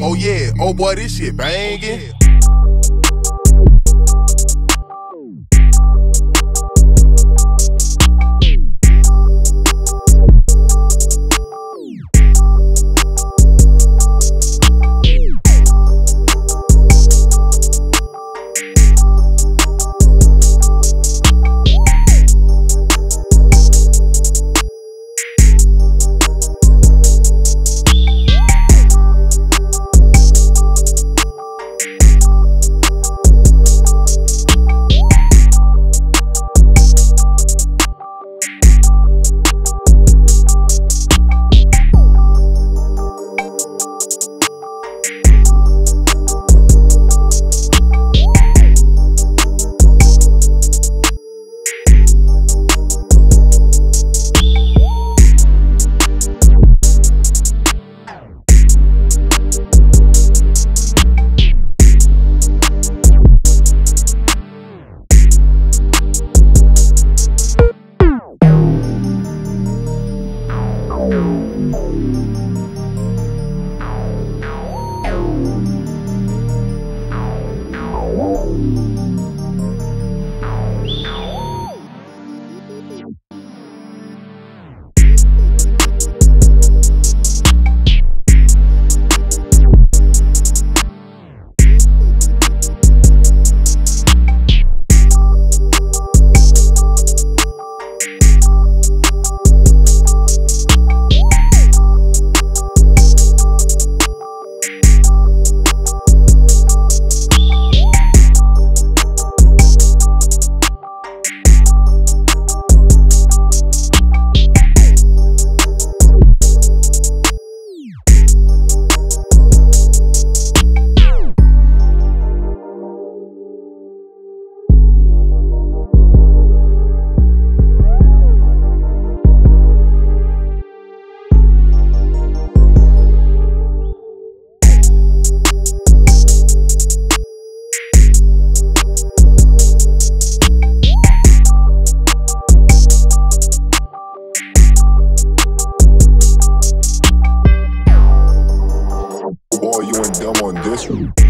Oh yeah, oh boy, this shit bangin'. Boy, you ain't dumb on this one.